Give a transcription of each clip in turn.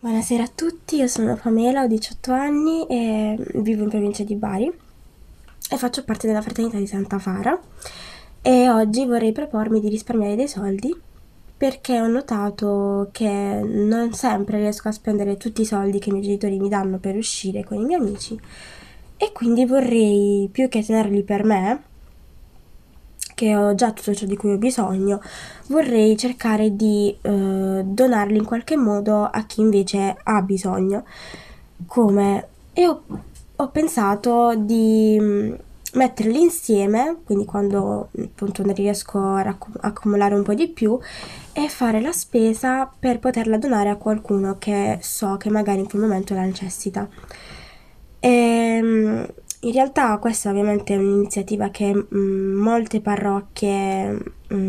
Buonasera a tutti, io sono Pamela, ho 18 anni e vivo in provincia di Bari e faccio parte della fraternità di Santa Fara, e oggi vorrei propormi di risparmiare dei soldi perché ho notato che non sempre riesco a spendere tutti i soldi che i miei genitori mi danno per uscire con i miei amici, e quindi vorrei, più che tenerli per me, che ho già tutto ciò di cui ho bisogno, vorrei cercare di donarli in qualche modo a chi invece ha bisogno. Come? E ho pensato di metterli insieme, quindi quando appunto ne riesco a accumulare un po' di più, e fare la spesa per poterla donare a qualcuno che so che magari in quel momento la necessita. In realtà questa ovviamente è un'iniziativa che molte parrocchie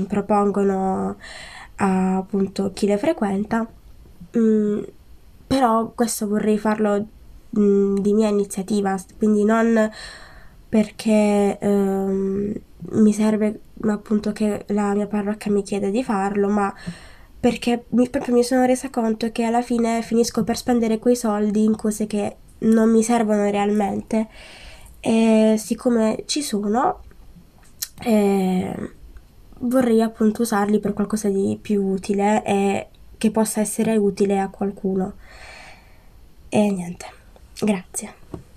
propongono a appunto chi le frequenta, però questo vorrei farlo di mia iniziativa, quindi non perché mi serve appunto che la mia parrocchia mi chieda di farlo, ma perché proprio mi sono resa conto che alla fine finisco per spendere quei soldi in cose che non mi servono realmente. E siccome ci sono, vorrei appunto usarli per qualcosa di più utile e che possa essere utile a qualcuno. E niente, grazie.